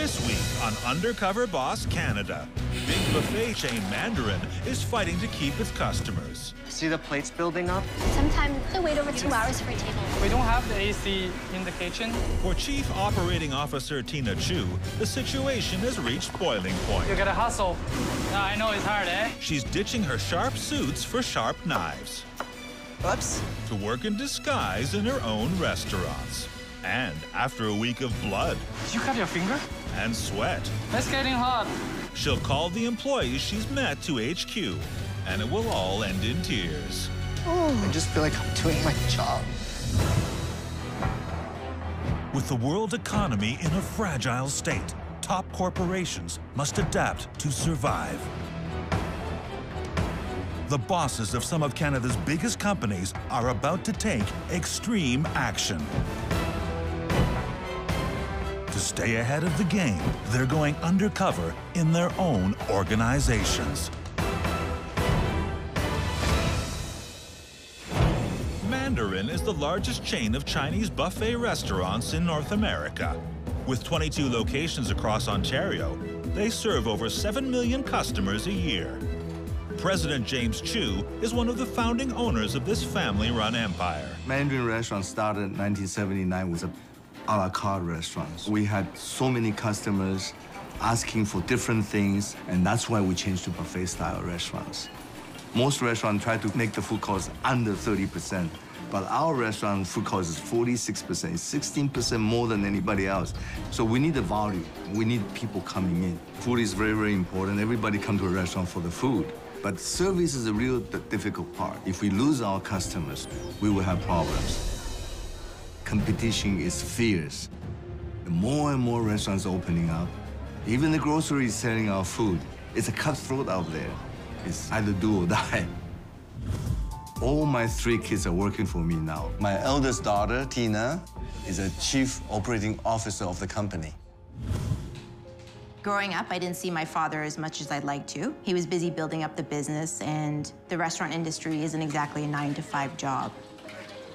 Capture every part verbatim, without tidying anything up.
This week on Undercover Boss Canada, big buffet chain Mandarin is fighting to keep its customers. See the plates building up? Sometimes they wait over two hours for a table. We don't have the A C in the kitchen. For Chief Operating Officer Tina Chu, the situation has reached boiling point. You gotta hustle. I know it's hard, eh? She's ditching her sharp suits for sharp knives. Oops. To work in disguise in her own restaurants. And after a week of blood. Did you cut your finger? And sweat. It's getting hot. She'll call the employees she's met to H Q, and it will all end in tears. Oh, I just feel like I'm doing my job. With the world economy in a fragile state, top corporations must adapt to survive. The bosses of some of Canada's biggest companies are about to take extreme action. To stay ahead of the game, they're going undercover in their own organizations. Mandarin is the largest chain of Chinese buffet restaurants in North America. With twenty-two locations across Ontario, they serve over seven million customers a year. President James Chu is one of the founding owners of this family-run empire. Mandarin Restaurants started in nineteen seventy-nine with a a la carte restaurants. We had so many customers asking for different things, and that's why we changed to buffet-style restaurants. Most restaurants try to make the food cost under thirty percent, but our restaurant food cost is forty-six percent, sixteen percent more than anybody else. So we need the volume. We need people coming in. Food is very, very important. Everybody comes to a restaurant for the food. But service is the real difficult part. If we lose our customers, we will have problems. Competition is fierce. More and more restaurants are opening up. Even the grocery is selling our food. It's a cutthroat out there. It's either do or die. All my three kids are working for me now. My eldest daughter, Tina, is a chief operating officer of the company. Growing up, I didn't see my father as much as I'd like to. He was busy building up the business, and the restaurant industry isn't exactly a nine to five job.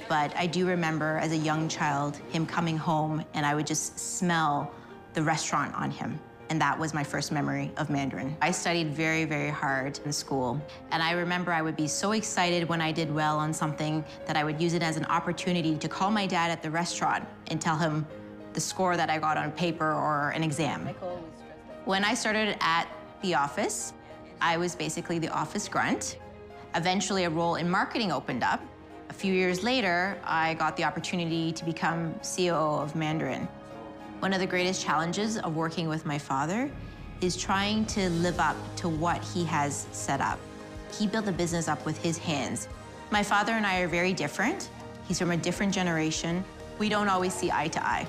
But I do remember, as a young child, him coming home, and I would just smell the restaurant on him. And that was my first memory of Mandarin. I studied very, very hard in school. And I remember I would be so excited when I did well on something that I would use it as an opportunity to call my dad at the restaurant and tell him the score that I got on paper or an exam. When I started at the office, I was basically the office grunt. Eventually, a role in marketing opened up. A few years later, I got the opportunity to become C O O of Mandarin. One of the greatest challenges of working with my father is trying to live up to what he has set up. He built the business up with his hands. My father and I are very different. He's from a different generation. We don't always see eye to eye.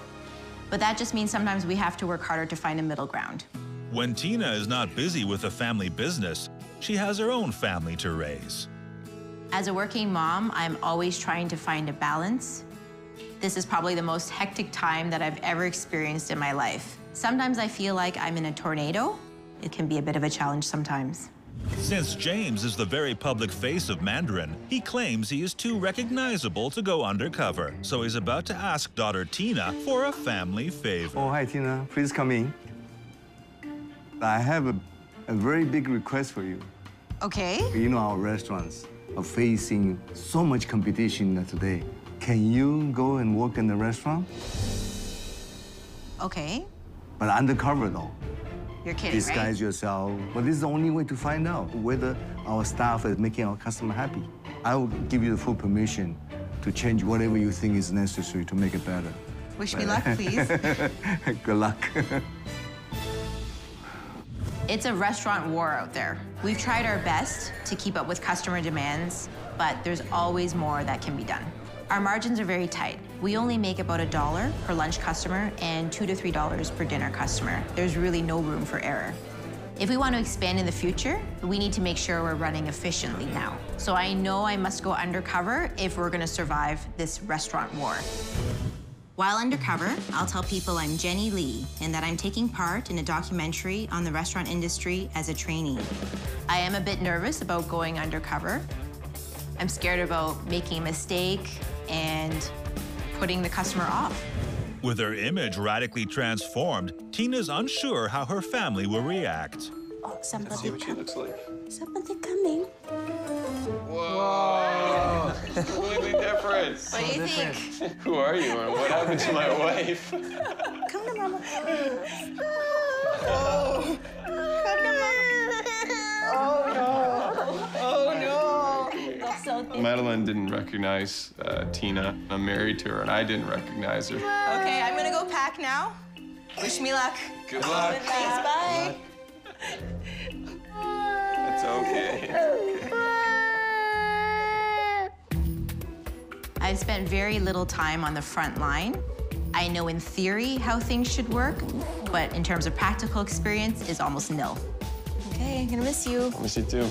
But that just means sometimes we have to work harder to find a middle ground. When Tina is not busy with a family business, she has her own family to raise. As a working mom, I'm always trying to find a balance. This is probably the most hectic time that I've ever experienced in my life. Sometimes I feel like I'm in a tornado. It can be a bit of a challenge sometimes. Since James is the very public face of Mandarin, he claims he is too recognizable to go undercover. So he's about to ask daughter Tina for a family favor. Oh, hi, Tina. Please come in. I have a, a very big request for you. Okay. You know our restaurants are facing so much competition today. Can you go and work in the restaurant? Okay. But undercover, though. You're kidding, Disguise right? Disguise yourself. But this is the only way to find out whether our staff is making our customer happy. I will give you the full permission to change whatever you think is necessary to make it better. Wish but... me luck, please. Good luck. It's a restaurant war out there. We've tried our best to keep up with customer demands, but there's always more that can be done. Our margins are very tight. We only make about a dollar per lunch customer and two to three dollars per dinner customer. There's really no room for error. If we want to expand in the future, we need to make sure we're running efficiently now. So I know I must go undercover if we're gonna survive this restaurant war. While undercover, I'll tell people I'm Jenny Lee and that I'm taking part in a documentary on the restaurant industry as a trainee. I am a bit nervous about going undercover. I'm scared about making a mistake and putting the customer off. With her image radically transformed, Tina's unsure how her family will react. Oh, somebody Let's see what she looks like. Somebody coming. Whoa! It's completely different. What do you think? Who are you and what happened to my wife? Come to Mama. Oh. Come to Mama. Oh, no. Oh, no. Madeline didn't recognize uh, Tina. I'm married to her, and I didn't recognize her. OK, I'm going to go pack now. Wish me luck. Good luck. Thanks, bye. Good luck. It's okay. It's okay. I've spent very little time on the front line. I know in theory how things should work, but in terms of practical experience, is almost nil. Okay, I'm gonna miss you. I miss you too.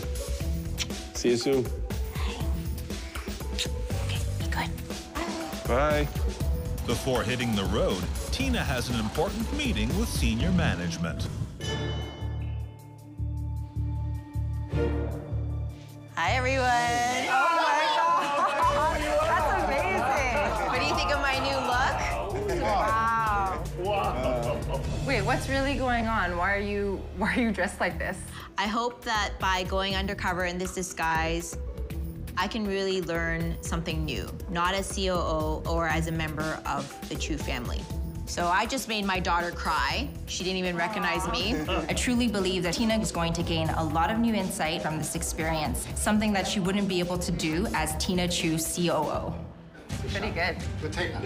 See you soon. Hi. Okay, be good. Bye. Bye. Before hitting the road, Tina has an important meeting with senior management. Hi, everyone. Oh, my God. That's amazing. What do you think of my new look? Wow. Wow. Wait, what's really going on? Why are you, why are you dressed like this? I hope that by going undercover in this disguise, I can really learn something new, not as C O O or as a member of the Chu family. So I just made my daughter cry. She didn't even recognize me. I truly believe that Tina is going to gain a lot of new insight from this experience, something that she wouldn't be able to do as Tina Chu C O O. Pretty good.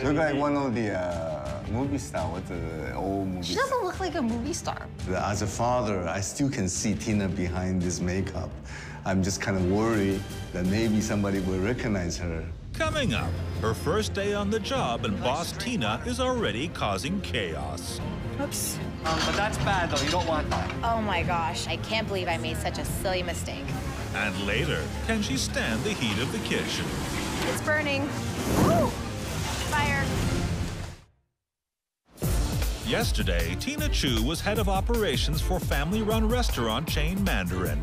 Look like one of the uh, movie star, with the old movie She doesn't star. Look like a movie star. As a father, I still can see Tina behind this makeup. I'm just kind of worried that maybe somebody will recognize her. Coming up, her first day on the job, and boss Tina is already causing chaos. Oops. Um, but that's bad, though. You don't want that. Oh, my gosh. I can't believe I made such a silly mistake. And later, can she stand the heat of the kitchen? It's burning. Woo! Fire. Yesterday, Tina Chu was head of operations for family-run restaurant chain Mandarin.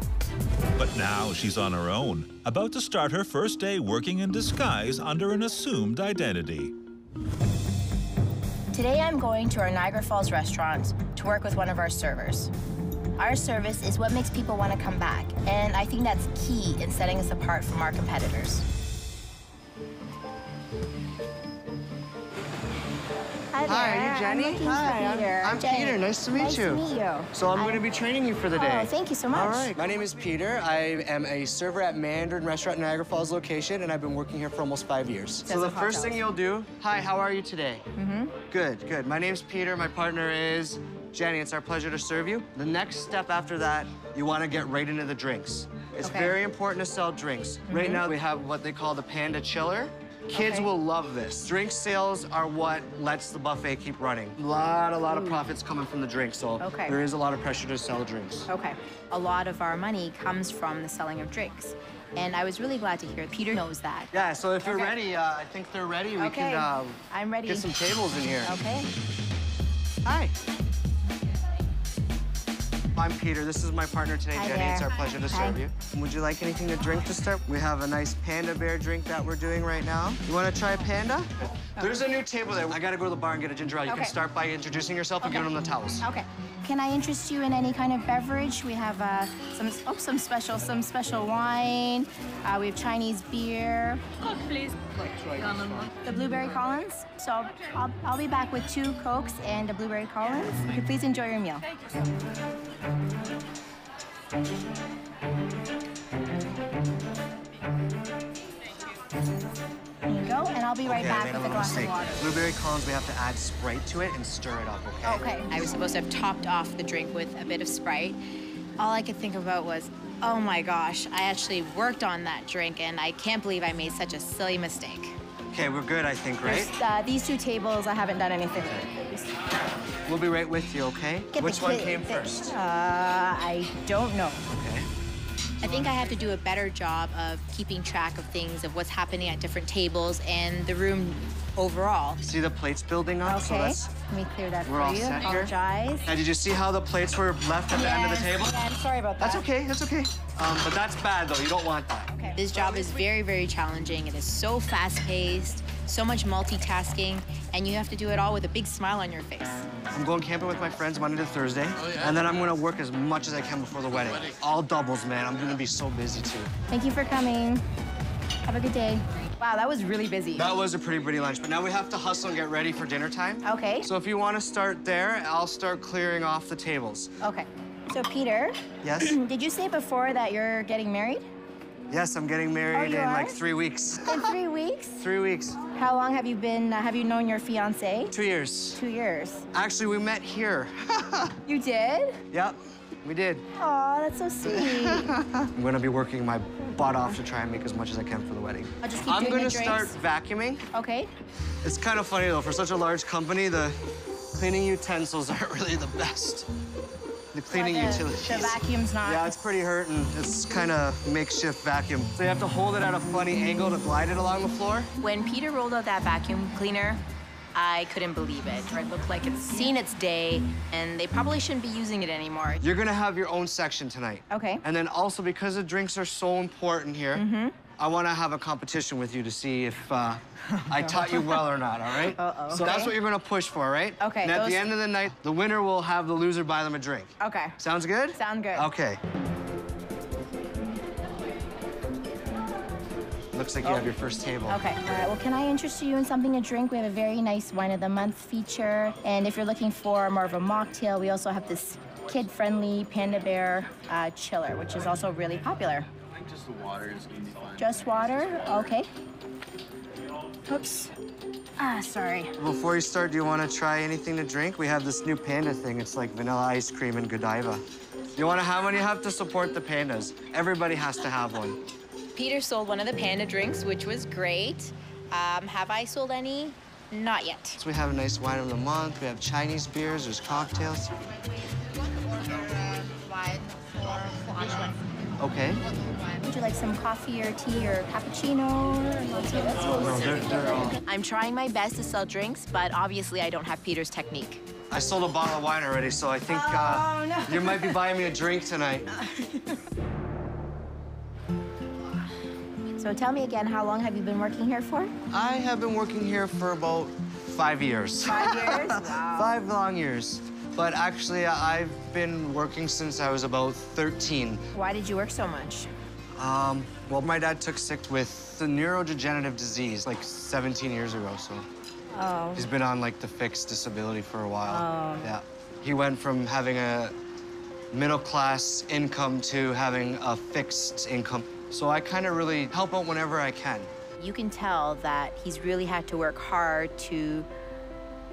But now she's on her own, about to start her first day working in disguise under an assumed identity. Today I'm going to our Niagara Falls restaurant to work with one of our servers. Our service is what makes people want to come back, and I think that's key in setting us apart from our competitors. Hi, Hi, are you Jenny? I'm Hi, Peter. I'm, I'm Jenny. Peter. Nice to meet nice you. Nice to meet you. So I'm I... going to be training you for the day. Oh, thank you so much. All right. My name is Peter. I am a server at Mandarin Restaurant Niagara Falls location, and I've been working here for almost five years. That's so the first thing you'll do, hi, how are you today? Mm-hmm. Good, good. My name's Peter. My partner is Jenny. It's our pleasure to serve you. The next step after that, you want to get right into the drinks. It's okay. Very important to sell drinks. Mm-hmm. Right now, we have what they call the Panda Chiller. Kids okay. will love this. Drink sales are what lets the buffet keep running. A lot, a lot Ooh. of profits coming from the drinks, so okay. there is a lot of pressure to sell drinks. Okay. A lot of our money comes from the selling of drinks, and I was really glad to hear Peter knows that. Yeah, so if okay. you're ready, uh, I think they're ready. We okay. can uh, I'm ready. get some tables in here. Okay. Hi. I'm Peter. This is my partner today, Hi Jenny. There. It's our pleasure to Hi. serve you. Would you like anything to drink to start? We have a nice panda bear drink that we're doing right now. You want to try a panda? Okay. There's a new table there. I got to go to the bar and get a ginger ale. You okay. can start by introducing yourself okay. and giving them the towels. Okay. Can I interest you in any kind of beverage? We have uh, some oh, some special some special wine. Uh, we have Chinese beer. Coke, please. The Blueberry Collins. So I'll, I'll, I'll be back with two Cokes and a Blueberry Collins. You please enjoy your meal. Thank you so much. There you go, and I'll be right okay, back with a glass mistake. of water. Blueberry Collins, we have to add Sprite to it and stir it up, okay? Okay. I was supposed to have topped off the drink with a bit of Sprite. All I could think about was, oh my gosh, I actually worked on that drink, and I can't believe I made such a silly mistake. Okay, we're good, I think, right? Uh, these two tables, I haven't done anything. We'll be right with you, okay? Get Which one came the, first? Uh, I don't know. Okay. I think I have to do a better job of keeping track of things, of what's happening at different tables and the room overall. You see the plates building up? Okay. So that's, Let me clear that we're for all you. Set I apologize. Here. Now, did you see how the plates were left at yes. the end of the table? Yeah, I'm sorry about that. That's okay, that's okay. Um, but that's bad, though. You don't want that. Okay. This job is very, very challenging. It is so fast-paced. so much multitasking, and you have to do it all with a big smile on your face. I'm going camping with my friends Monday to Thursday, oh, yeah. and then I'm gonna work as much as I can before the wedding. wedding. All doubles, man. I'm gonna be so busy, too. Thank you for coming. Have a good day. Wow, that was really busy. That was a pretty pretty lunch, but now we have to hustle and get ready for dinner time. Okay. So if you want to start there, I'll start clearing off the tables. Okay. So, Peter. Yes? Did you say before that you're getting married? Yes, I'm getting married oh, in are? like three weeks. In three weeks? Three weeks. How long have you been, uh, have you known your fiancé? Two years. Two years. Actually, we met here. You did? Yep, we did. Aw, that's so sweet. I'm gonna be working my butt off to try and make as much as I can for the wedding. I'll just keep I'm doing the drinks. I'm gonna start vacuuming. Okay. It's kind of funny though, for such a large company, the cleaning utensils aren't really the best. The cleaning yeah, the, utilities. The vacuum's not. Yeah, it's pretty hurting. It's kind of makeshift vacuum. So you have to hold it at a funny angle to glide it along the floor. When Peter rolled out that vacuum cleaner, I couldn't believe it. It looked like it's seen its day, and they probably shouldn't be using it anymore. You're gonna have your own section tonight. Okay. And then also, because the drinks are so important here, mm-hmm. I want to have a competition with you to see if uh, I taught you well or not, all right? Uh-oh. So okay. that's what you're going to push for, right? Okay. And at those... the end of the night, the winner will have the loser buy them a drink. Okay. Sounds good? Sounds good. Okay. Looks like oh. you have your first table. Okay. All right, well, can I interest you in something to drink? We have a very nice wine of the month feature. And if you're looking for more of a mocktail, we also have this kid-friendly Panda Bear uh, chiller, which is also really popular. I think just the water is easy to find. Just water? Okay. Oops. Ah, sorry. Before you start, do you want to try anything to drink? We have this new panda thing. It's like vanilla ice cream and Godiva. You want to have one? You have to support the pandas. Everybody has to have one. Peter sold one of the panda drinks, which was great. Um, have I sold any? Not yet. So we have a nice wine of the month. We have Chinese beers. There's cocktails. Okay. Would you like some coffee or tea or cappuccino? Or I'm trying my best to sell drinks, but obviously I don't have Peter's technique. I sold a bottle of wine already, so I think oh, uh, no. you might be buying me a drink tonight. So tell me again, how long have you been working here for? I have been working here for about five years. Five years? Wow. Five long years. But actually, I've been working since I was about thirteen. Why did you work so much? Um, well, my dad took sick with the neurodegenerative disease like seventeen years ago, so. Oh. He's been on like the fixed disability for a while. Oh. Yeah. He went from having a middle-class income to having a fixed income. So I kind of really help out whenever I can. You can tell that he's really had to work hard to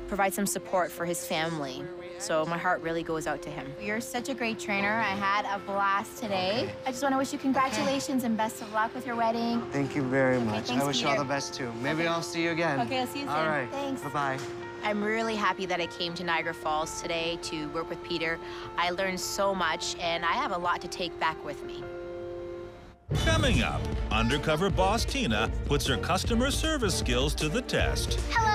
provide some support for his family. So my heart really goes out to him. You're such a great trainer. I had a blast today. Okay. I just want to wish you congratulations okay. and best of luck with your wedding. Thank you very okay, much. I wish Peter. you all the best too. Maybe okay. I'll see you again. Okay, I'll see you soon. All right. Thanks. Bye-bye. I'm really happy that I came to Niagara Falls today to work with Peter. I learned so much, and I have a lot to take back with me. Coming up, undercover boss Tina puts her customer service skills to the test. Hello.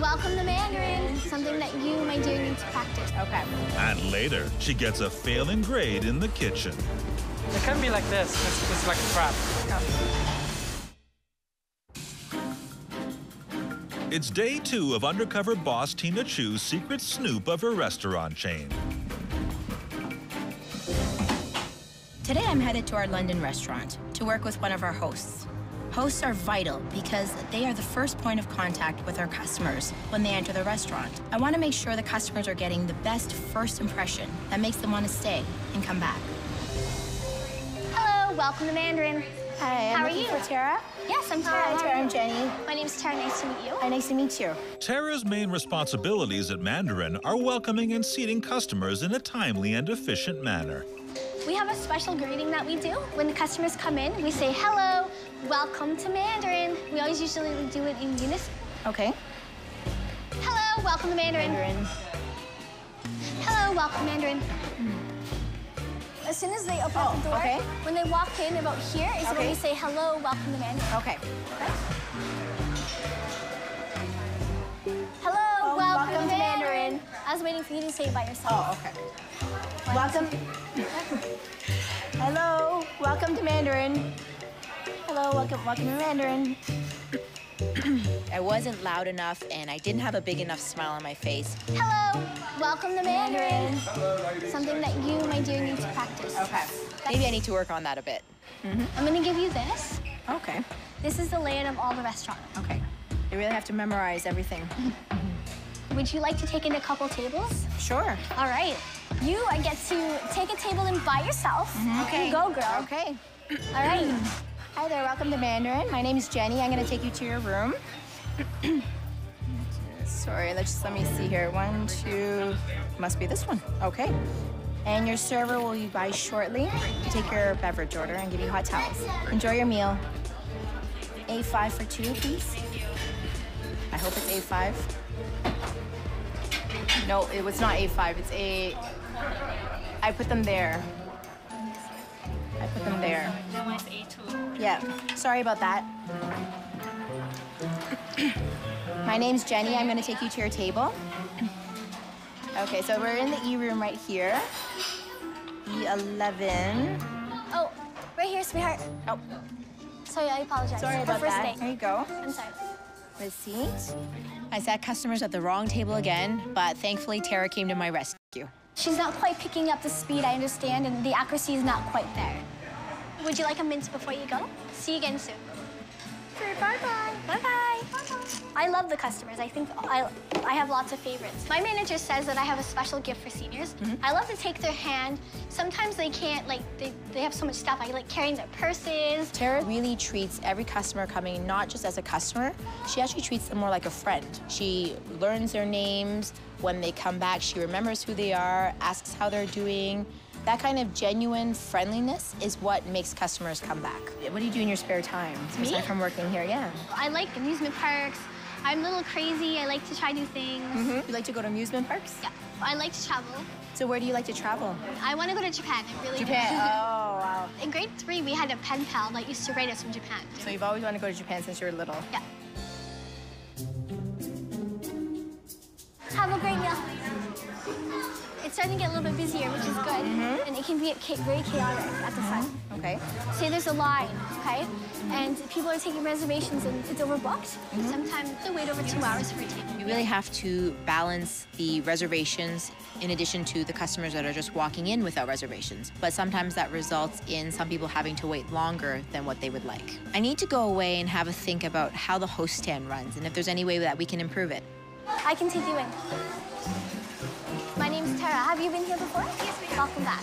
Welcome to Mandarin, something that you, my dear, need to practice. Okay. And later, she gets a failing grade in the kitchen. It can be like this. It's, it's like a trap. Yeah. It's day two of undercover boss Tina Chu's secret snoop of her restaurant chain. Today, I'm headed to our London restaurant to work with one of our hosts. Hosts are vital because they are the first point of contact with our customers when they enter the restaurant. I want to make sure the customers are getting the best first impression that makes them want to stay and come back. Hello, welcome to Mandarin. Hi, How I'm are you? for Tara. Yes, I'm Tara. Hi, Tara, I'm Jenny. My name's Tara, nice to meet you. Hi, nice to meet you. Tara's main responsibilities at Mandarin are welcoming and seating customers in a timely and efficient manner. We have a special greeting that we do. When the customers come in, we say, hello, welcome to Mandarin. We always usually do it in unison. Okay. Hello, welcome to Mandarin. Mandarin. Hello, welcome Mandarin. As soon as they open oh, the door, okay. when they walk in about here is okay. when we say, hello, welcome to Mandarin. Okay. okay. Hello, oh, welcome, welcome to Mandarin. Mandarin. I was waiting for you to say it by yourself. Oh, okay. Welcome. Hello. Welcome to Mandarin. Hello. Welcome. Welcome to Mandarin. I wasn't loud enough, and I didn't have a big enough smile on my face. Hello. Welcome to Mandarin. Hello, ladies. Something that you, my dear, need to practice. Okay. Maybe I need to work on that a bit. Mm-hmm. I'm going to give you this. Okay. This is the layout of all the restaurant. Okay. You really have to memorize everything. Mm-hmm. Would you like to take in a couple tables? Sure. All right. You get to take a table in by yourself. Mm-hmm. Okay. You go, girl. Okay. All right. Hi there, welcome to Mandarin. My name is Jenny. I'm gonna take you to your room. Sorry, let's just let me see here. One, two, must be this one. Okay. And your server will be by shortly to take your beverage order and give you hot towels. Enjoy your meal. A five for two, please. I hope it's A five. No, it was not A five, it's A... I put them there. I put them there. That one's A two. Yeah, sorry about that. My name's Jenny. I'm gonna take you to your table. Okay, so we're in the E room right here. E eleven. Oh, right here, sweetheart. Oh. Sorry, I apologize. Sorry about that. There you go. I'm sorry. Receipt. I sat customers at the wrong table again, but thankfully Tara came to my rescue. She's not quite picking up the speed, I understand, and the accuracy is not quite there. Would you like a mince before you go? See you again soon. Sure, bye-bye. Bye-bye. I love the customers. I think I, I have lots of favorites. My manager says that I have a special gift for seniors. Mm-hmm. I love to take their hand. Sometimes they can't, like, they, they have so much stuff. I like carrying their purses. Tara really treats every customer coming not just as a customer. She actually treats them more like a friend. She learns their names. When they come back, she remembers who they are, asks how they're doing. That kind of genuine friendliness is what makes customers come back. What do you do in your spare time? Me? Aside from working here, yeah. I like amusement parks. I'm a little crazy. I like to try new things. Mm-hmm. You like to go to amusement parks? Yeah. I like to travel. So where do you like to travel? I want to go to Japan. I really Japan. do. Japan? Oh, wow. In grade three, we had a pen pal that used to write us from Japan. So you've always wanted to go to Japan since you were little? Yeah. Have a great meal. It's starting to get a little bit busier, which is good. Mm-hmm. And it can be very chaotic at the front. Okay. Say there's a line, okay? And people are taking reservations and it's overbooked. Mm-hmm. Sometimes they wait over two hours for a table. You really have to balance the reservations in addition to the customers that are just walking in without reservations. But sometimes that results in some people having to wait longer than what they would like. I need to go away and have a think about how the host stand runs and if there's any way that we can improve it. I can take you in. My name's Tara. Have you been here before? Yes, we have. Welcome back.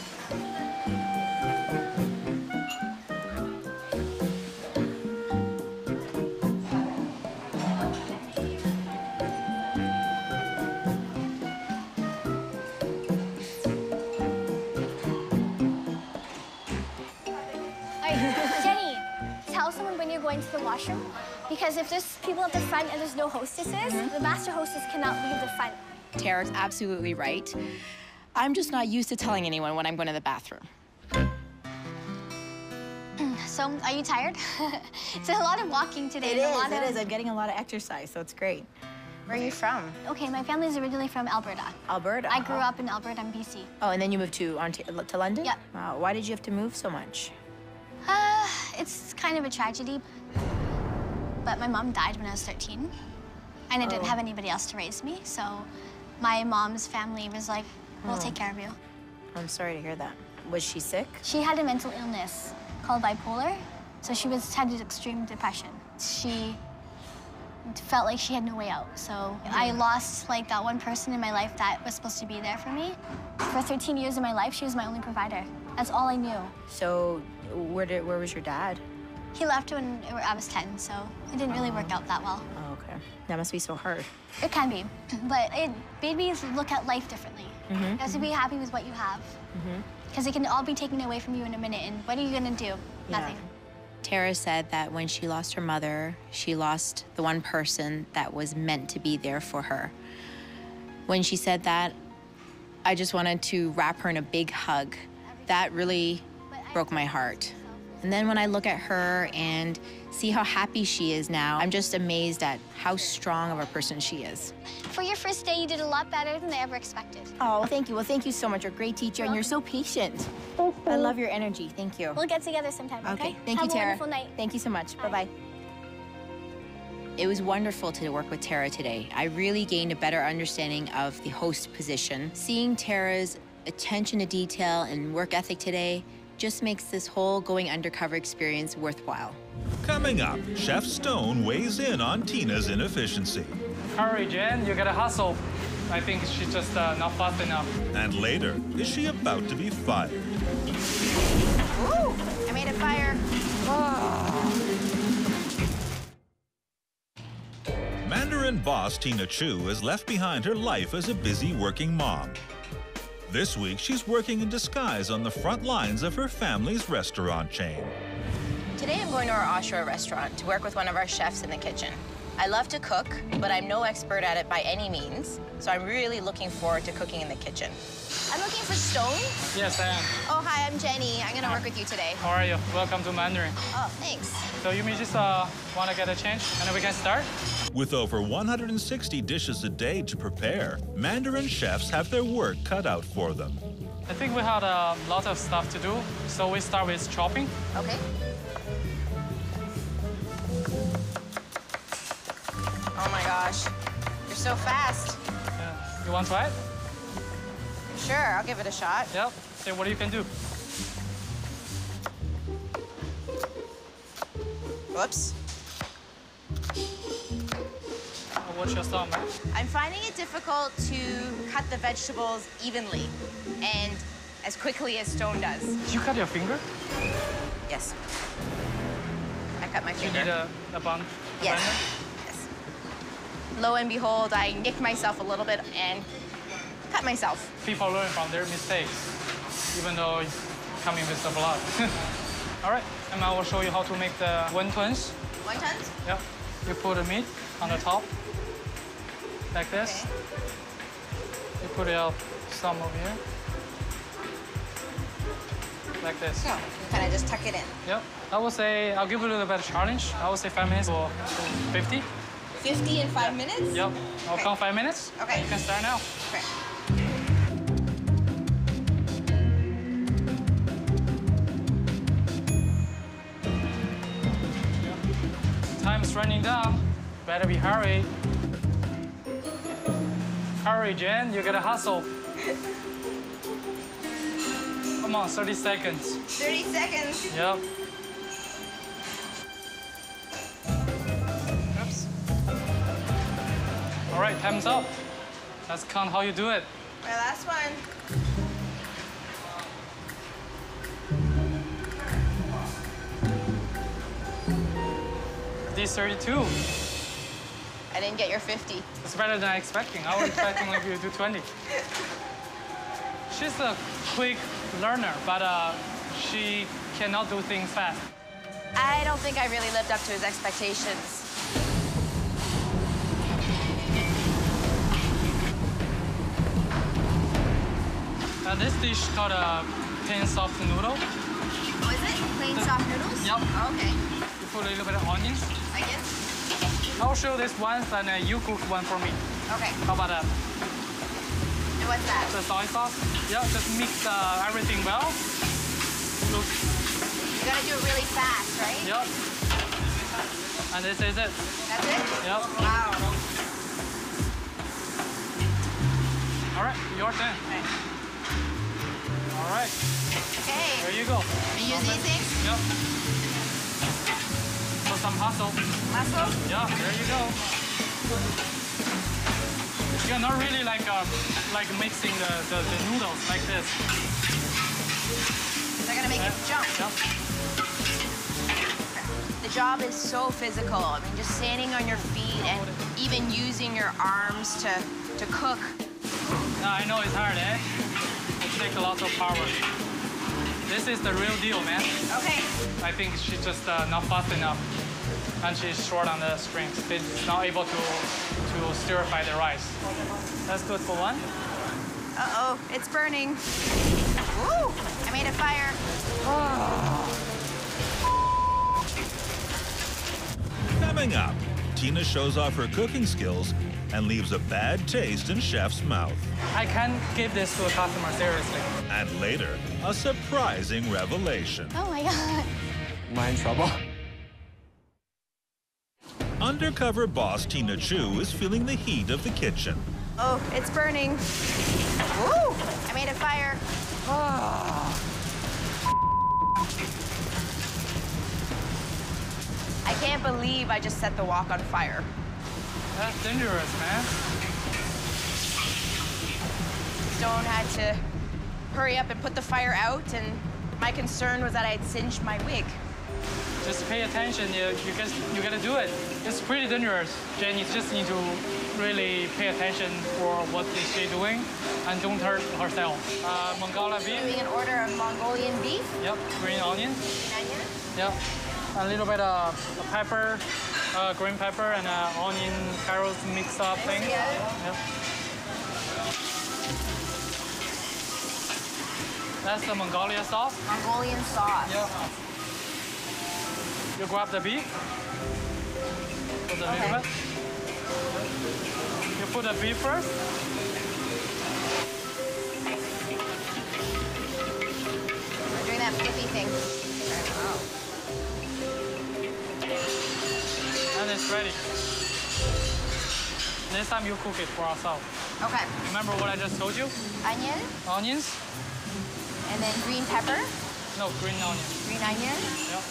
All right, Jenny, tell someone when you're going to the washroom. Because if there's people at the front and there's no hostesses, mm-hmm. the master hostess cannot leave the front. Tara's absolutely right. I'm just not used to telling anyone when I'm going to the bathroom. So, are you tired? It's a lot of walking today. It is, a lot it of... is. I'm getting a lot of exercise, so it's great. Where are you from? Okay, my family's originally from Alberta. Alberta? I grew oh. up in Alberta, in B C. Oh, and then you moved to, to London? Yep. Wow, why did you have to move so much? Uh, it's kind of a tragedy. But my mom died when I was thirteen, and I oh. didn't have anybody else to raise me, so my mom's family was like, we'll oh. take care of you. I'm sorry to hear that. Was she sick? She had a mental illness called bipolar, so she was had extreme depression. She felt like she had no way out, so mm-hmm. I lost like that one person in my life that was supposed to be there for me. For thirteen years of my life, she was my only provider. That's all I knew. So where did, where was your dad? He left when I was ten, so it didn't really work out that well. Oh, okay. That must be so hard. It can be, but it made me look at life differently. Mm-hmm. You have to be happy with what you have, because mm-hmm. it can all be taken away from you in a minute, and what are you gonna do? Yeah. Nothing. Tara said that when she lost her mother, she lost the one person that was meant to be there for her. When she said that, I just wanted to wrap her in a big hug. That really broke my heart. And then when I look at her and see how happy she is now, I'm just amazed at how strong of a person she is. For your first day, you did a lot better than I ever expected. Oh, thank you. Well, thank you so much. You're a great teacher, and you're so patient. I love your energy. Thank you. We'll get together sometime, okay? Okay. Thank you, Tara. Have a wonderful night. Thank you so much. Bye-bye. It was wonderful to work with Tara today. I really gained a better understanding of the host position. Seeing Tara's attention to detail and work ethic today just makes this whole going undercover experience worthwhile. Coming up, Chef Stone weighs in on Tina's inefficiency. Hurry, Jen, you gotta hustle. I think she's just uh, not fast enough. And later, is she about to be fired? Ooh, I made a fire. Oh. Mandarin boss Tina Chu has left behind her life as a busy working mom. This week, she's working in disguise on the front lines of her family's restaurant chain. Today, I'm going to our offshore restaurant to work with one of our chefs in the kitchen. I love to cook, but I'm no expert at it by any means, so I'm really looking forward to cooking in the kitchen. I'm looking for Stone. Yes, I am. Oh, hi, I'm Jenny. I'm going to work with you today. How are you? Welcome to Mandarin. Oh, thanks. So you may just uh, want to get a change, and then we can start? With over one hundred sixty dishes a day to prepare, Mandarin chefs have their work cut out for them. I think we had a lot of stuff to do, so we start with chopping. Okay. Oh my gosh, you're so fast. Yeah. You want to try it? Sure, I'll give it a shot. Yep, see what you can do. Whoops. What's your stomach? I'm finding it difficult to cut the vegetables evenly and as quickly as Stone does. Did you cut your finger? Yes. I cut my Did finger. You need a, a bun? Yes. Blender? Lo and behold, I nicked myself a little bit and cut myself. People learn from their mistakes, even though it's coming with the blood. All right, and I will show you how to make the wontons. Wontons? Yep. You put the meat on the top, like this. Okay. You put it out some over here, like this. So, kind of just tuck it in. Yep. I will say, I'll give you a little bit of challenge. I will say five minutes or fifty. fifty in five yeah. minutes? Yep. I'll okay. count five minutes. Okay. You can start now. Okay. Yep. Time's running down. Better be hurry. Hurry, Jen. You gotta hustle. Come on, thirty seconds. thirty seconds? Yep. All right, time's up. Let's count how you do it. My last one. D thirty-two. I didn't get your fifty. It's better than I expecting. I was expecting like you do twenty. She's a quick learner, but uh, she cannot do things fast. I don't think I really lived up to his expectations. Uh, this dish is called a plain soft noodle. Oh, is it? Plain the, soft noodles? Yep. Oh, okay. You put a little bit of onions. Onions? I'll show this once, and uh, you cook one for me. Okay. How about that? And what's that? The soy sauce. Yeah, just mix uh, everything well. Look. You gotta do it really fast, right? Yep. And this is it. That's it? Yep. Wow. All right, your turn. Okay. All right. Okay. There you go. You use these things? Yep. For some hustle. Hustle? Yeah, there you go. You're not really like uh, like mixing the, the, the noodles like this. They're going to make right. it jump. Yep. The job is so physical. I mean, just standing on your feet and even using your arms to, to cook. Uh, I know it's hard, eh? Take a lot of power. This is the real deal, man. Okay. I think she's just uh, not fast enough, and she's short on the strength. She's not able to to stir fry the rice. Let's do it for one. Uh oh, it's burning. Woo! I made a fire. Oh. Coming up, Tina shows off her cooking skills and leaves a bad taste in chef's mouth. I can't give this to a customer, seriously. And later, a surprising revelation. Oh my God. Am I in trouble? Undercover boss Tina Chu is feeling the heat of the kitchen. Oh, it's burning. Woo! I made a fire. Oh. I can't believe I just set the wok on fire. That's dangerous, man. Stone had to hurry up and put the fire out, and my concern was that I had singed my wig. Just pay attention. You, you, guys, you gotta do it. It's pretty dangerous. Jen, you just need to really pay attention for what she's doing and don't hurt herself. Uh, Mongolian beef. Doing an order of Mongolian beef. Yep, green onion. Green onion? Yep. A little bit of pepper, uh, green pepper, and uh, onion, carrots mixed up thing. Yeah. Yep. That's the Mongolian sauce. Mongolian sauce. Yep. You grab the beef. Put a okay. little bit. You put the beef first. We're doing that flippy thing. Wow. And it's ready. Next time you cook it for ourselves. Okay. Remember what I just told you? Onion. Onions. And then green pepper? No, green onion. Green onion? Yep.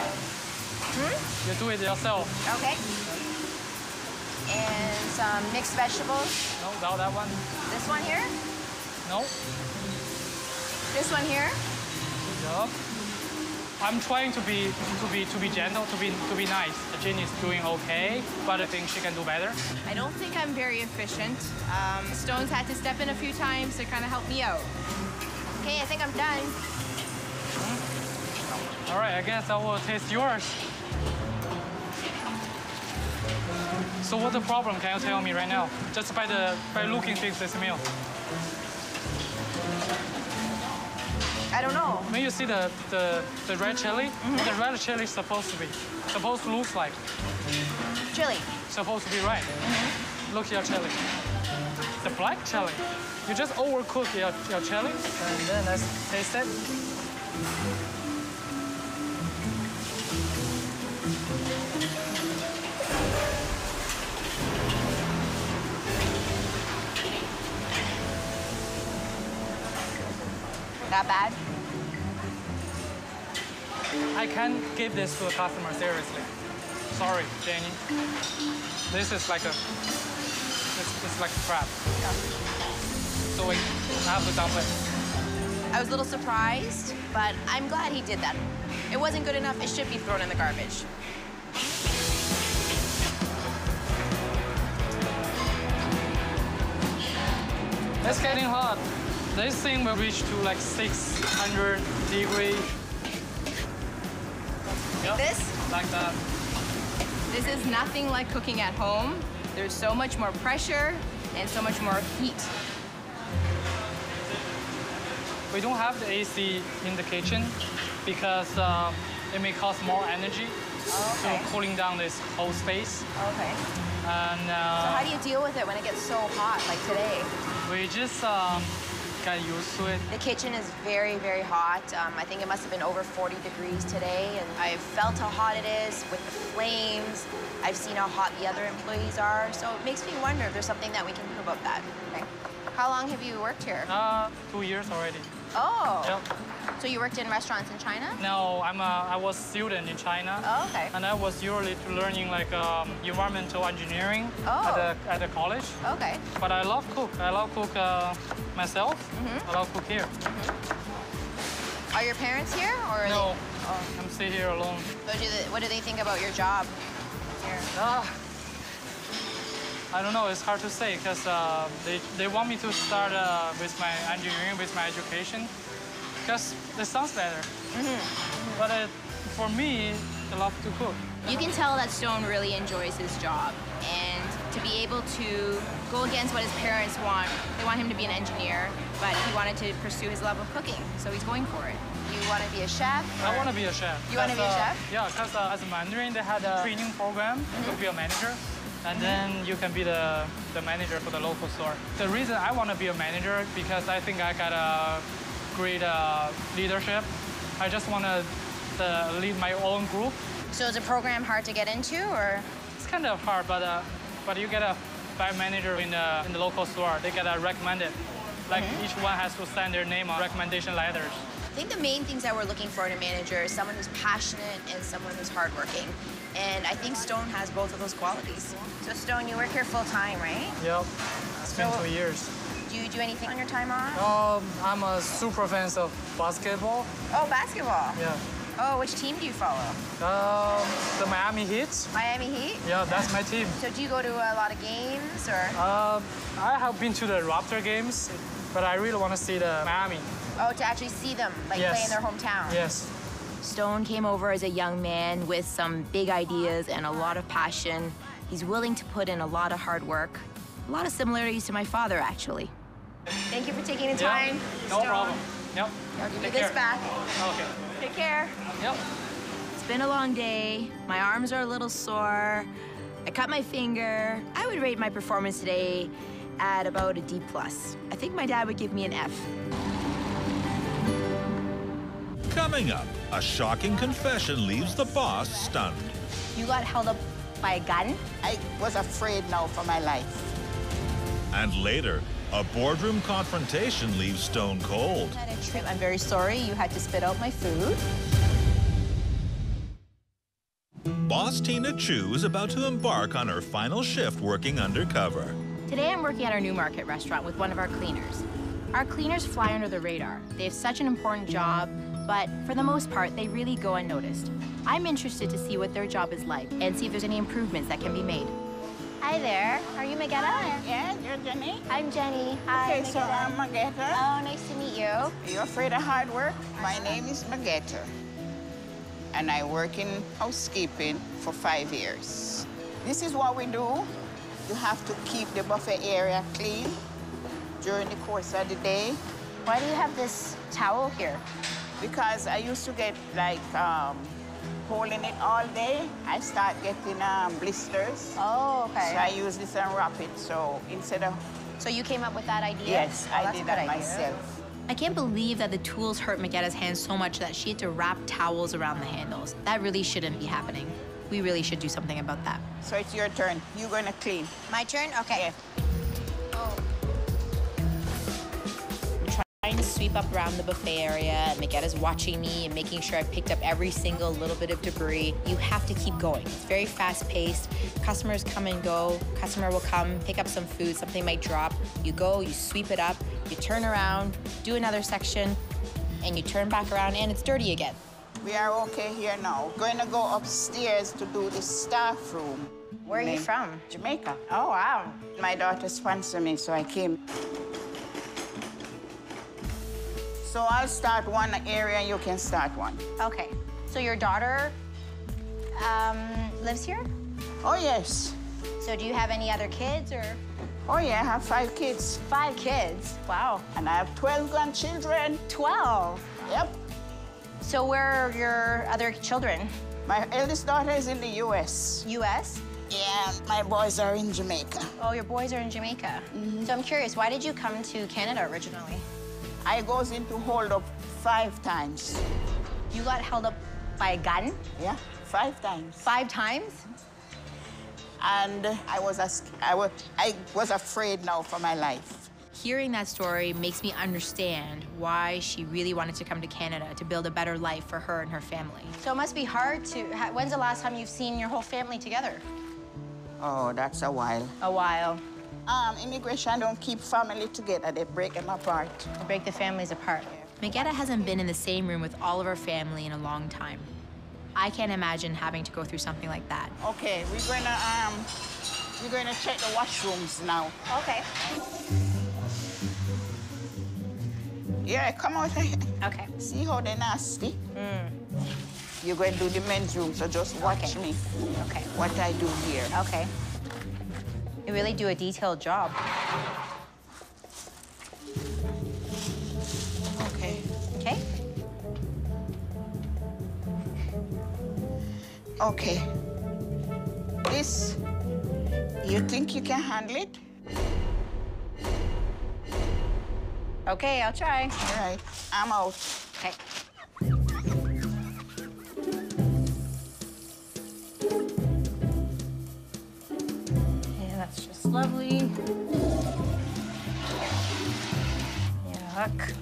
Hmm? You do it yourself. Okay. And some mixed vegetables? No, not that one. This one here? No. This one here? Yup. I'm trying to be to be to be gentle, to be to be nice. Jin is doing okay, but I think she can do better. I don't think I'm very efficient. Um, Stone's had to step in a few times to kind of help me out. Okay, I think I'm done. Mm-hmm. All right, I guess I will taste yours. So what's the problem? Can you tell me right now? Just by the by looking things this meal. I don't know. When you see the, the, the red chili, mm-hmm. what the red chili is supposed to be, supposed to look like. Chili. Supposed to be right. Mm-hmm. Look at your chili. The black chili. You just overcook your, your chili, and then let's taste it. That bad? I can't give this to a customer, seriously. Sorry, Jenny. This is like a... It's, it's like crap. Yeah. So we have to dump it. I was a little surprised, but I'm glad he did that. It wasn't good enough. It should be thrown in the garbage. It's getting hot. This thing will reach to like six hundred degrees. Yep. Like this? Like that. This is nothing like cooking at home. There's so much more pressure and so much more heat. We don't have the A C in the kitchen because uh, it may cost more energy okay. to cooling down this whole space. Okay. And uh, so how do you deal with it when it gets so hot like today? We just. Um, Got used to it. The kitchen is very, very hot. Um, I think it must have been over forty degrees today, and I've felt how hot it is with the flames. I've seen how hot the other employees are, so it makes me wonder if there's something that we can do about that. Okay. How long have you worked here? Uh, two years already. Oh. Yep. So you worked in restaurants in China? No, I'm a, I was a student in China. Oh, okay. And I was usually learning like um, environmental engineering oh. at, the, at the college. Okay. But I love cook. I love cook uh, myself. Mm-hmm. I love cook here. Mm-hmm. Are your parents here or? Are no, they... oh. I'm still here alone. So do they, what do they think about your job here? Uh, I don't know, it's hard to say, because uh, they, they want me to start uh, with my engineering, with my education, because it sounds better. Mm-hmm. But it, for me, I love to cook. You can tell that Stone really enjoys his job, and to be able to go against what his parents want, they want him to be an engineer, but he wanted to pursue his love of cooking, so he's going for it. You want to be a chef? Or? I want to be a chef. You want to be a chef? Uh, yeah, because uh, as a Mandarin, they had a training program mm-hmm. to be a manager. And then you can be the, the manager for the local store. The reason I want to be a manager because I think I got a great uh, leadership. I just want to uh, lead my own group So is the program hard to get into, or? It's kind of hard, but uh, but you get a buyer manager in the in the local store. They get uh, recommended. Like mm-hmm. each one has to sign their name on recommendation letters. I think the main things that we're looking for in a manager is someone who's passionate and someone who's hardworking. And I think Stone has both of those qualities. So Stone, you work here full time, right? Yep, it's been so, two years. Do you do anything on your time off? Um, I'm a super fan of basketball. Oh, basketball? Yeah. Oh, which team do you follow? Um, the Miami Heat. Miami Heat? Yeah, that's my team. So do you go to a lot of games, or? Um, I have been to the Raptor games, but I really want to see the Miami. Oh, to actually see them, like, yes. play in their hometown. Yes. Stone came over as a young man with some big ideas and a lot of passion. He's willing to put in a lot of hard work. A lot of similarities to my father, actually. Thank you for taking the time, yep. No Stone. problem. Yep. I'll give Take you this care. back. Okay. Take care. Yep. It's been a long day. My arms are a little sore. I cut my finger. I would rate my performance today at about a D plus. I think my dad would give me an F. Coming up, a shocking confession leaves the boss stunned. You got held up by a gun? I was afraid now for my life. And later, a boardroom confrontation leaves Stone cold. I had a trip. I'm very sorry you had to spit out my food. Boss Tina Chu is about to embark on her final shift working undercover. Today I'm working at our Newmarket restaurant with one of our cleaners. Our cleaners fly under the radar. They have such an important job, but for the most part, they really go unnoticed. I'm interested to see what their job is like and see if there's any improvements that can be made. Hi there. Are you Magetta? Hi. Yes, you're Jenny? I'm Jenny. Hi, Okay, Magetta. So I'm Magetta. Oh, nice to meet you. Are you afraid of hard work? My name is Magetta, and I work in housekeeping for five years. This is what we do. You have to keep the buffet area clean during the course of the day. Why do you have this towel here? Because I used to get, like, um, holding it all day, I start getting um, blisters. Oh, okay. So I use this and wrap it, so instead of... So you came up with that idea? Yes, oh, I did that idea. myself. I can't believe that the tools hurt Magetta's hands so much that she had to wrap towels around the handles. That really shouldn't be happening. We really should do something about that. So it's your turn. You're gonna clean. My turn? Okay. Yeah. Oh. Trying to sweep up around the buffet area. Magetta's watching me and making sure I picked up every single little bit of debris. You have to keep going. It's very fast-paced. Customers come and go. Customer will come, pick up some food, something might drop. You go, you sweep it up, you turn around, do another section, and you turn back around, and it's dirty again. We are okay here now. We're gonna go upstairs to do the staff room. Where are you from? Jamaica. Oh, wow. My daughter sponsored me, so I came. So I'll start one area, you can start one. Okay. So your daughter um, lives here? Oh, yes. So do you have any other kids, or? Oh, yeah, I have five kids. Five kids? Wow. And I have twelve grandchildren. twelve? Yep. So where are your other children? My eldest daughter is in the U S U S? Yeah, my boys are in Jamaica. Oh, your boys are in Jamaica. Mm-hmm. So I'm curious, why did you come to Canada originally? I goes into hold up five times. You got held up by a gun? Yeah, five times. Five times? And I was, a, I was, I was afraid now for my life. Hearing that story makes me understand why she really wanted to come to Canada to build a better life for her and her family. So it must be hard to, when's the last time you've seen your whole family together? Oh, that's a while. A while. Um, immigration don't keep family together. They break them apart. They break the families apart. Magetta hasn't been in the same room with all of her family in a long time. I can't imagine having to go through something like that. Okay, we're gonna um, we're gonna check the washrooms now. Okay. Yeah, come out here. Okay. See how they're nasty. Mm. You're going to do the men's room, so just watch okay. me. Okay. What I do here. Okay. You really do a detailed job. Okay. Okay? Okay. This, you think you can handle it? Okay, I'll try. All right, I'm out. Okay. lovely. Yuck.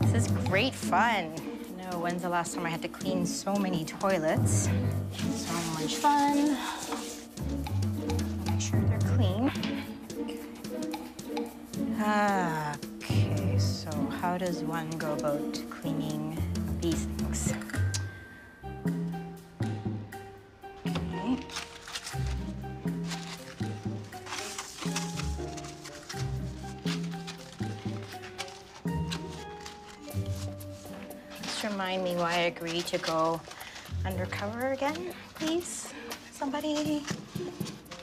This is great fun. No, when's the last time I had to clean so many toilets? So much fun. Make sure they're clean. Ah, okay, so how does one go about cleaning these things? Remind me why I agreed to go undercover again, please, somebody.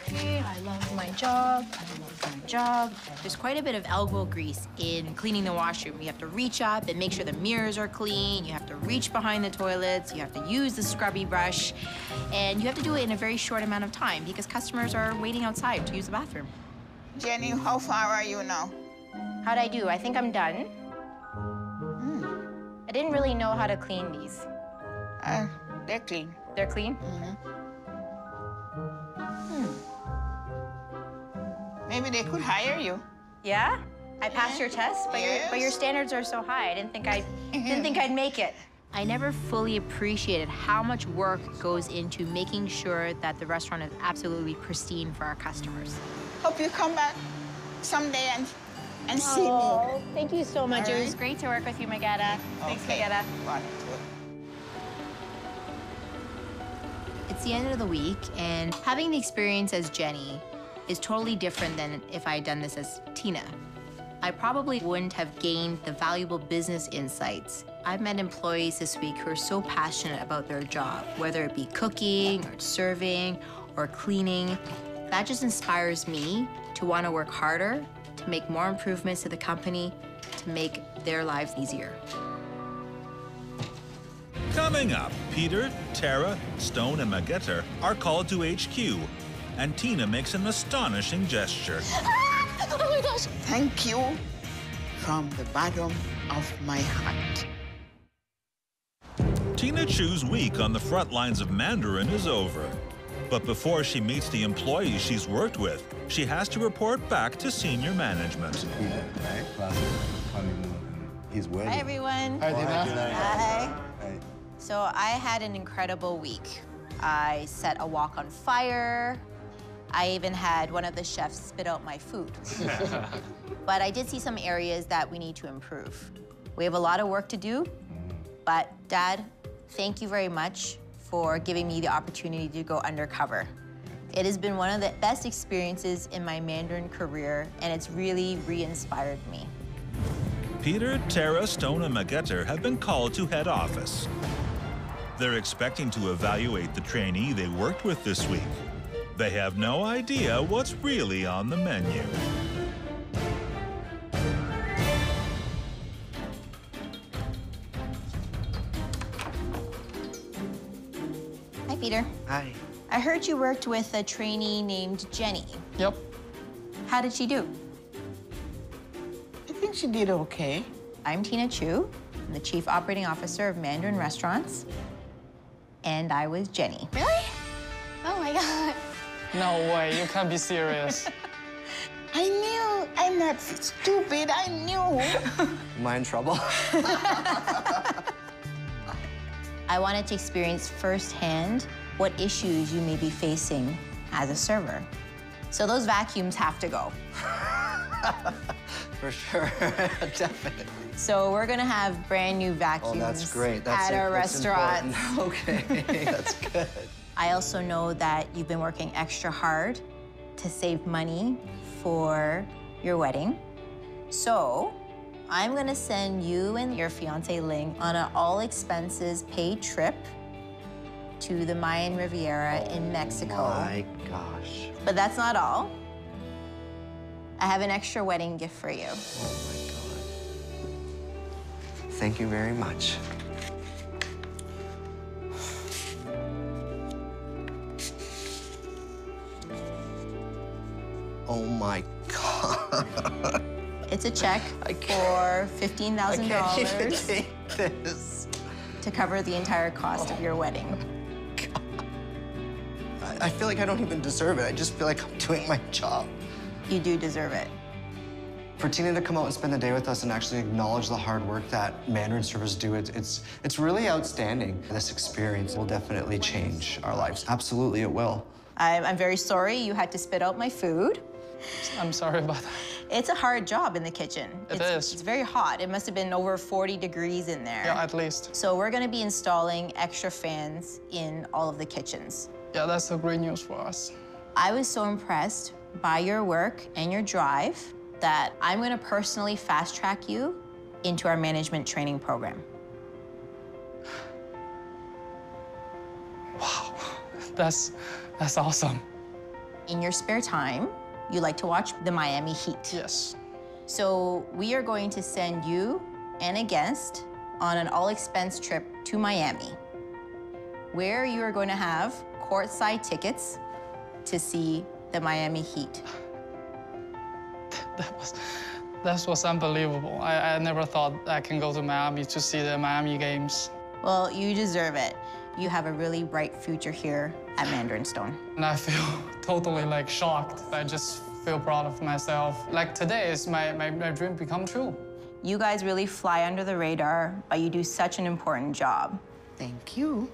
Okay, I love my job, I love my job. There's quite a bit of elbow grease in cleaning the washroom. You have to reach up and make sure the mirrors are clean, you have to reach behind the toilets, you have to use the scrubby brush, and you have to do it in a very short amount of time because customers are waiting outside to use the bathroom. Jenny, how far are you now? How'd I do? I think I'm done. I didn't really know how to clean these. Uh, they're clean. They're clean? Mm-hmm. Hmm. Maybe they could hire you. Yeah? I passed yeah. your test, but, yes. your, but your standards are so high. I didn't think I'd, didn't think I'd make it. I never fully appreciated how much work goes into making sure that the restaurant is absolutely pristine for our customers. Hope you come back someday and And see oh, me. Thank you so much. Right. It was great to work with you, Magetta. Okay. Thanks, Magetta. It's the end of the week, and having the experience as Jenny is totally different than if I had done this as Tina. I probably wouldn't have gained the valuable business insights. I've met employees this week who are so passionate about their job, whether it be cooking or serving or cleaning. That just inspires me to want to work harder, to make more improvements to the company, to make their lives easier. Coming up, Peter, Tara, Stone, and Magetta are called to H Q, and Tina makes an astonishing gesture. Ah! Oh my gosh! Thank you from the bottom of my heart. Tina Chu's week on the front lines of Mandarin is over. But before she meets the employees she's worked with, she has to report back to senior management. Hi, everyone. Hi, Tina. Hi. Hi. So I had an incredible week. I set a wok on fire. I even had one of the chefs spit out my food. But I did see some areas that we need to improve. We have a lot of work to do, but Dad, thank you very much for giving me the opportunity to go undercover. It has been one of the best experiences in my Mandarin career, and it's really re-inspired me. Peter, Tara, Stone, and Magetta have been called to head office. They're expecting to evaluate the trainee they worked with this week. They have no idea what's really on the menu. Peter. Hi. I heard you worked with a trainee named Jenny. Yep. How did she do? I think she did okay. I'm Tina Chu. I'm the Chief Operating Officer of Mandarin Restaurants. And I was Jenny. Really? Oh my God. No way, you can't be serious. I knew I'm not stupid, I knew. Am I in trouble? I wanted to experience firsthand what issues you may be facing as a server. So those vacuums have to go. For sure, definitely. So we're gonna have brand new vacuums oh, that's great. That's at it. Our that's restaurant. Important. Okay, that's good. I also know that you've been working extra hard to save money for your wedding. So I'm gonna send you and your fiance Ling on an all-expenses-paid trip to the Mayan Riviera oh in Mexico. Oh my gosh. But that's not all. I have an extra wedding gift for you. Oh my God. Thank you very much. Oh my God. It's a check for fifteen thousand dollars I can't even take this. To cover the entire cost oh. of your wedding. God. I feel like I don't even deserve it. I just feel like I'm doing my job. You do deserve it. For Tina to come out and spend the day with us and actually acknowledge the hard work that Mandarin servers do, it's, it's, it's really outstanding. This experience will definitely change our lives. Absolutely, it will. I'm, I'm very sorry you had to spit out my food. I'm sorry about that. It's a hard job in the kitchen. It it's, is. It's very hot. It must have been over forty degrees in there. Yeah, at least. So we're going to be installing extra fans in all of the kitchens. Yeah, that's the great news for us. I was so impressed by your work and your drive that I'm going to personally fast track you into our management training program. Wow, that's, that's awesome. In your spare time, you like to watch the Miami Heat. Yes. So we are going to send you and a guest on an all-expense trip to Miami, where you are going to have courtside tickets to see the Miami Heat. That was, that was unbelievable. I, I never thought I can go to Miami to see the Miami games. Well, you deserve it. You have a really bright future here at Mandarin Stone. And I feel totally, like, shocked. I just feel proud of myself. Like, today is my, my, my dream become true. You guys really fly under the radar, but you do such an important job. Thank you.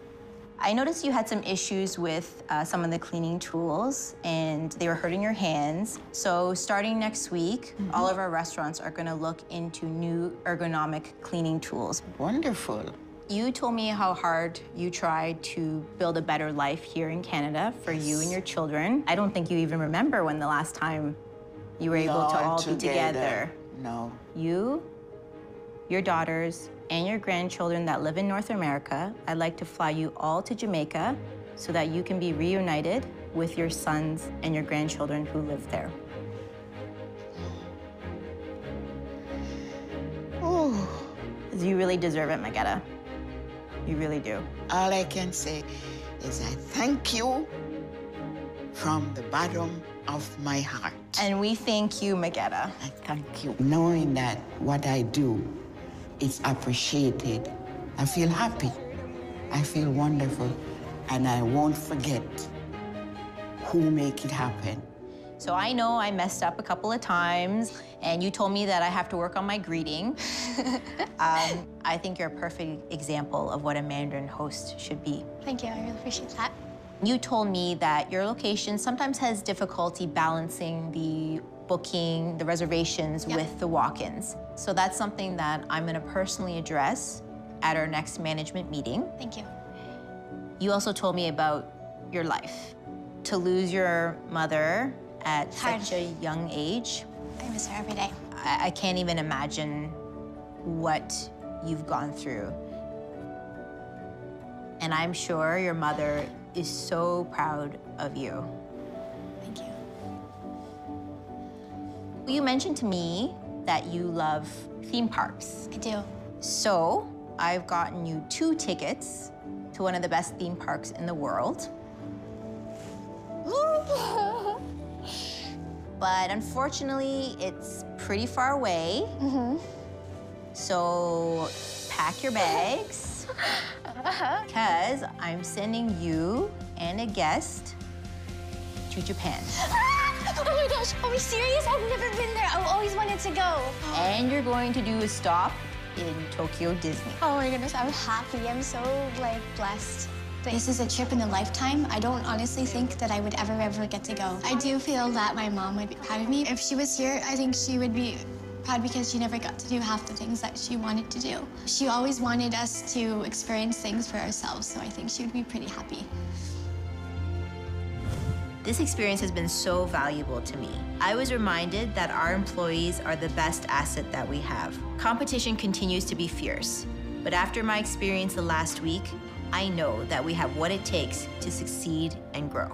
I noticed you had some issues with uh, some of the cleaning tools, and they were hurting your hands. So starting next week, mm-hmm. all of our restaurants are going to look into new ergonomic cleaning tools. Wonderful. You told me how hard you tried to build a better life here in Canada for you and your children. I don't think you even remember when the last time you were able no, to all together. be together. No. You, your daughters, and your grandchildren that live in North America, I'd like to fly you all to Jamaica so that you can be reunited with your sons and your grandchildren who live there. Oh. You really deserve it, Magetta. You really do. All I can say is I thank you from the bottom of my heart. And we thank you, Magetta. I thank you. Knowing that what I do it's appreciated. I feel happy. I feel wonderful. And I won't forget who make it happen. So I know I messed up a couple of times, and you told me that I have to work on my greeting. um, I think you're a perfect example of what a Mandarin host should be. Thank you. I really appreciate that. You told me that your location sometimes has difficulty balancing the booking, the reservations yep. with the walk-ins. So that's something that I'm going to personally address at our next management meeting. Thank you. You also told me about your life. To lose your mother at Hard. such a young age. I miss her every day. I, I can't even imagine what you've gone through. And I'm sure your mother is so proud of you. Thank you. You mentioned to me that you love theme parks. I do. So I've gotten you two tickets to one of the best theme parks in the world. But unfortunately, it's pretty far away. Mm-hmm. So pack your bags, because I'm sending you and a guest to Japan. Oh my gosh, are we serious? I've never been there. I've always wanted to go. And you're going to do a stop in Tokyo Disney. Oh my goodness, I'm happy. I'm so, like, blessed. This is a trip in a lifetime. I don't honestly think that I would ever, ever get to go. I do feel that my mom would be proud of me. If she was here, I think she would be proud because she never got to do half the things that she wanted to do. She always wanted us to experience things for ourselves, so I think she would be pretty happy. This experience has been so valuable to me. I was reminded that our employees are the best asset that we have. Competition continues to be fierce, but after my experience the last week, I know that we have what it takes to succeed and grow.